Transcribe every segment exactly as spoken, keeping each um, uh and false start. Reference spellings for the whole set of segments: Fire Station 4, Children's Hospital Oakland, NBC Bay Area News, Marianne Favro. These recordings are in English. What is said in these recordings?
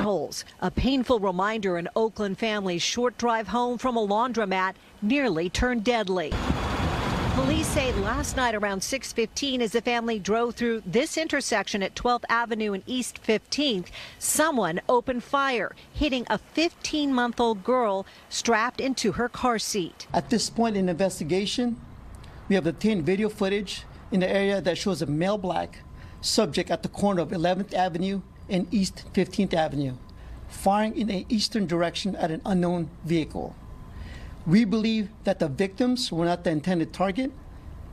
potholes. A painful reminder, an Oakland family's short drive home from a laundromat nearly turned deadly. Police say last night around six fifteen, as the family drove through this intersection at twelfth avenue and East fifteenth, someone opened fire, hitting a fifteen month old girl strapped into her car seat. At this point in investigation, we have obtained video footage in the area that shows a male black subject at the corner of eleventh avenue and East fifteenth avenue, firing in an eastern direction at an unknown vehicle. We believe that the victims were not the intended target,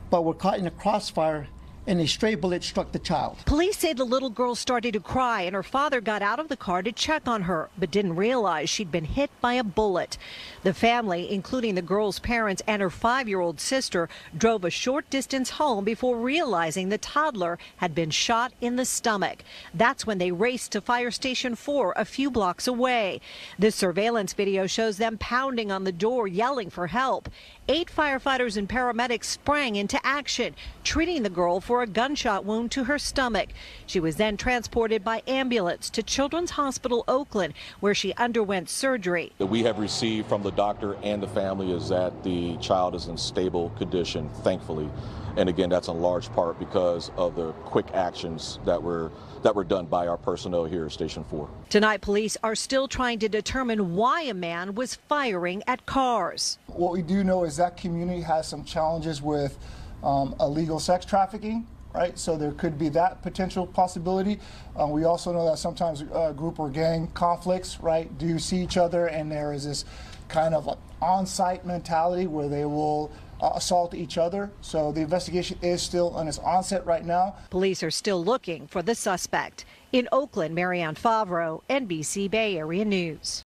but were caught in a crossfire and a stray bullet struck the child. Police say the little girl started to cry and her father got out of the car to check on her, but didn't realize she'd been hit by a bullet. The family, including the girl's parents and her five year old sister, drove a short distance home before realizing the toddler had been shot in the stomach. That's when they raced to Fire Station four a few blocks away. This surveillance video shows them pounding on the door, yelling for help. Eight firefighters and paramedics sprang into action, treating the girl for a gunshot wound to her stomach. She was then transported by ambulance to Children's Hospital Oakland, where she underwent surgery. We have received from the doctor and the family is that the child is in stable condition, thankfully. And again, that's in large part because of the quick actions that were that were done by our personnel here at Station four. Tonight, police are still trying to determine why a man was firing at cars. What we do know is that community has some challenges with um, illegal sex trafficking, right? So there could be that potential possibility. Uh, we also know that sometimes uh, group or gang conflicts, right, do see each other, and there is this kind of like on-site mentality where they will Uh, assault each other. So the investigation is still on its onset right now. Police are still looking for the suspect. In Oakland, Marianne Favro, N B C Bay Area News.